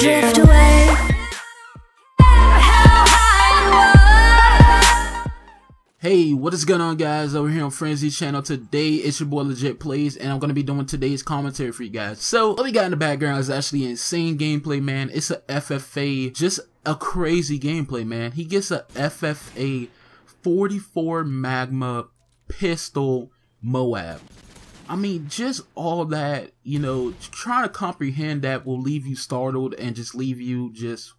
drift away. Hey, what is going on, guys? Over here on Frenzy channel today, it's your boy Legit Plays, and I'm gonna be doing today's commentary for you guys. So what we got in the background is actually insane gameplay, man. It's a FFA, just a crazy gameplay, man. He gets a FFA 44 Magma pistol MOAB. I mean, just all that, you know, trying to comprehend that will leave you startled and just leave you just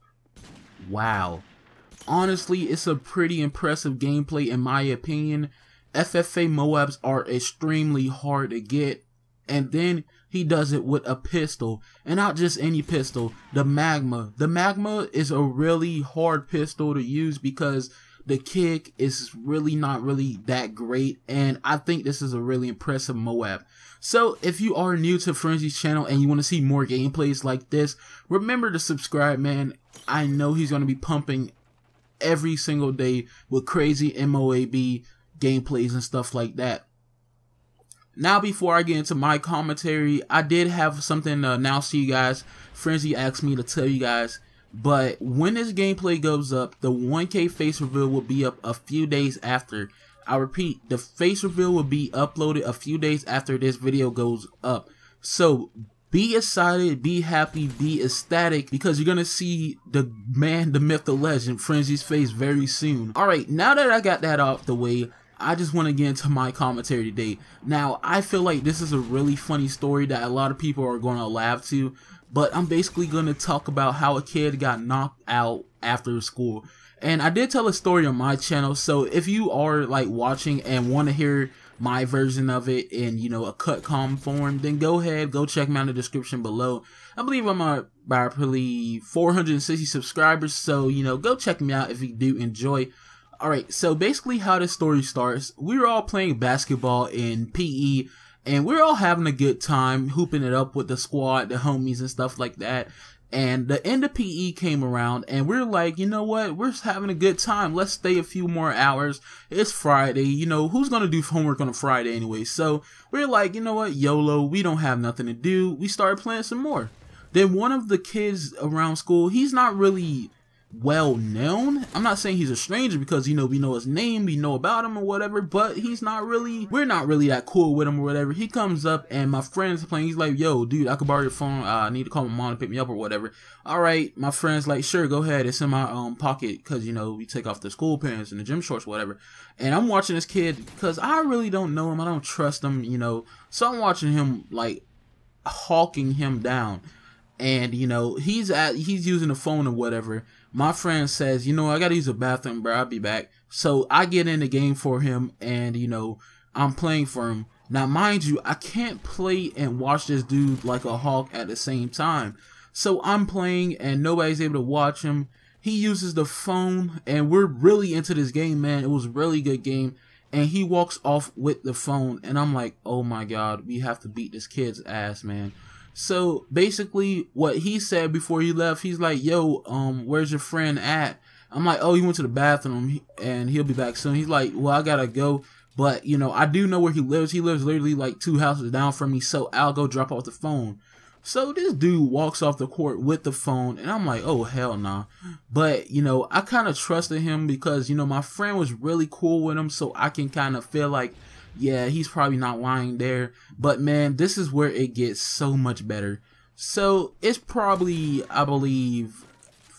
wow. Honestly, it's a pretty impressive gameplay in my opinion. FFA MOABs are extremely hard to get, and then he does it with a pistol, and not just any pistol, the Magma. The Magma is a really hard pistol to use because the kick is really not really that great, and I think this is a really impressive MOAB. So if you are new to Frenzy's channel and you want to see more gameplays like this, remember to subscribe, man. I know he's going to be pumping every single day with crazy MOAB gameplays and stuff like that. Now, before I get into my commentary, I did have something to announce to you guys. Frenzy asked me to tell you guys, but when this gameplay goes up, the 1K face reveal will be up a few days after. I repeat, the face reveal will be uploaded a few days after this video goes up. So be excited, be happy, be ecstatic, because you're gonna see the man, the myth, the legend, Frenzy's face very soon. Alright, now that I got that off the way, I just want to get into my commentary today. Now, I feel like this is a really funny story that a lot of people are gonna laugh to, but I'm basically gonna talk about how a kid got knocked out after school. And I did tell a story on my channel, so if you are like watching and want to hear my version of it in, you know, a cut calm form, then go ahead, go check me out in the description below. I believe I'm at probably 460 subscribers, so, you know, go check me out if you do enjoy. Alright, so basically how this story starts, we were all playing basketball in PE, and we were all having a good time, hooping it up with the squad, the homies and stuff like that. And the end of PE came around, and we're like, you know what, we're just having a good time, let's stay a few more hours, it's Friday, you know, who's gonna do homework on a Friday anyway? So we're like, you know what, YOLO, we don't have nothing to do, we started playing some more. Then one of the kids around school, he's not really well known, I'm not saying he's a stranger because, you know, we know his name, we know about him or whatever, but he's not really, we're not really that cool with him or whatever. He comes up and my friend's playing, he's like, yo dude, I could borrow your phone, I need to call my mom to pick me up or whatever. Alright, my friend's like, sure, go ahead, it's in my pocket, cause, you know, we take off the school pants and the gym shorts or whatever. And I'm watching this kid cause I really don't know him, I don't trust him, you know, so I'm watching him like hawking him down. And, you know, he's using the phone or whatever. My friend says, you know, I gotta use the bathroom, bro, I'll be back. So I get in the game for him, and, you know, I'm playing for him. Now, mind you, I can't play and watch this dude like a hawk at the same time. So I'm playing, and nobody's able to watch him. He uses the phone, and we're really into this game, man. It was a really good game. And he walks off with the phone, and I'm like, oh my God, we have to beat this kid's ass, man. So basically what he said before he left, he's like, yo, where's your friend at? I'm like, oh, he went to the bathroom and he'll be back soon. He's like, well, I gotta go, but, you know, I do know where he lives. He lives literally like 2 houses down from me, so I'll go drop off the phone. So this dude walks off the court with the phone, and I'm like, oh, hell nah. But, you know, I kind of trusted him because, you know, my friend was really cool with him, so I can kind of feel like, yeah, he's probably not lying there. But, man, this is where it gets so much better. So it's probably, I believe,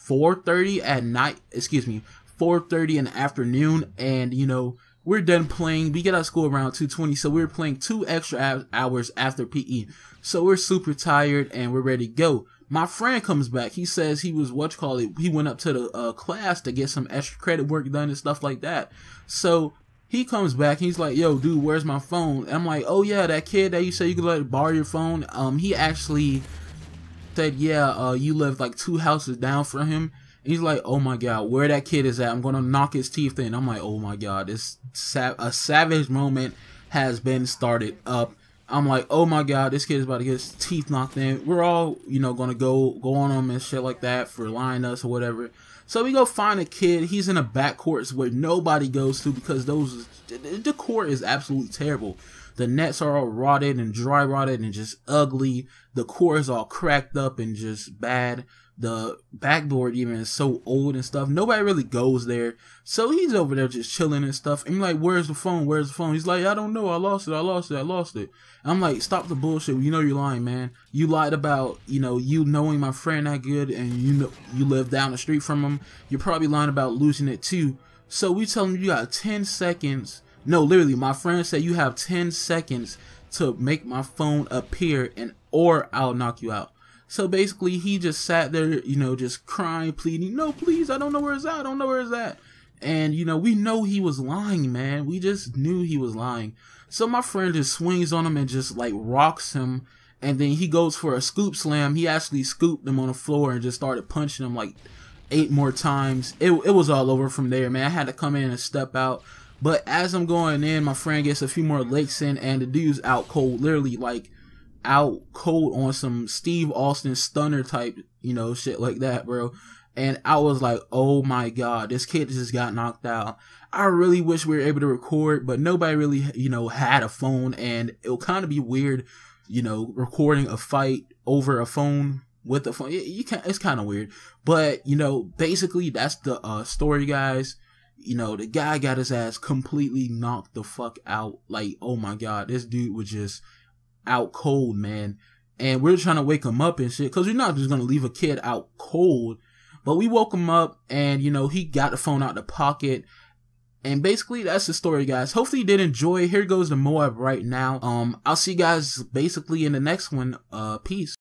4:30 at night, excuse me, 4:30 in the afternoon, and, you know, we're done playing. We get out of school around 2:20, so we're playing 2 extra hours after PE. So we're super tired and we're ready to go. My friend comes back. He says he was, what you call it, he went up to the class to get some extra credit work done and stuff like that. So he comes back, he's like, yo, dude, where's my phone? And I'm like, oh yeah, that kid that you said you could let borrow your phone, he actually said, yeah, you live like 2 houses down from him. He's like, oh my God, where that kid is at, I'm gonna knock his teeth in. I'm like, oh my God, this a savage moment has been started up. I'm like, oh my God, this kid is about to get his teeth knocked in. We're all, you know, gonna go on him and shit like that for lying to us or whatever. So we go find a kid, he's in a back courts where nobody goes to because the court is absolutely terrible. The nets are all rotted and dry rotted and just ugly. The core is all cracked up and just bad. The backboard even is so old and stuff. Nobody really goes there. So he's over there just chilling and stuff. And I'm like, where's the phone? Where's the phone? He's like, I don't know. I lost it. I lost it. I lost it. I'm like, stop the bullshit. You know you're lying, man. You lied about, you know, you knowing my friend that good, and you know you live down the street from him. You're probably lying about losing it too. So we tell him you got 10 seconds. No, literally, my friend said you have 10 seconds to make my phone appear, and or I'll knock you out. So basically, he just sat there, you know, just crying, pleading, no, please, I don't know where it's at, I don't know where it's at. And, you know, we know he was lying, man. We just knew he was lying. So my friend just swings on him and just, like, rocks him. And then he goes for a scoop slam. He actually scooped him on the floor and just started punching him, like, 8 more times. It was all over from there, man. I had to come in and step out. But as I'm going in, my friend gets a few more licks in, and the dude's out cold, literally, like, out cold on some Steve Austin stunner type, you know, shit like that, bro. And I was like, oh my god, this kid just got knocked out. I really wish we were able to record, but nobody really, you know, had a phone, and it'll kind of be weird, you know, recording a fight over a phone with a phone. You can't, it's kind of weird. But, you know, basically that's the story, guys. You know, the guy got his ass completely knocked the fuck out. Like, oh my god, this dude was just out cold, man, and we're trying to wake him up and shit, because you're not just gonna leave a kid out cold. But we woke him up, and, you know, he got the phone out the pocket, and basically that's the story, guys. Hopefully you did enjoy. Here goes the MOAB right now. I'll see you guys basically in the next one. Peace.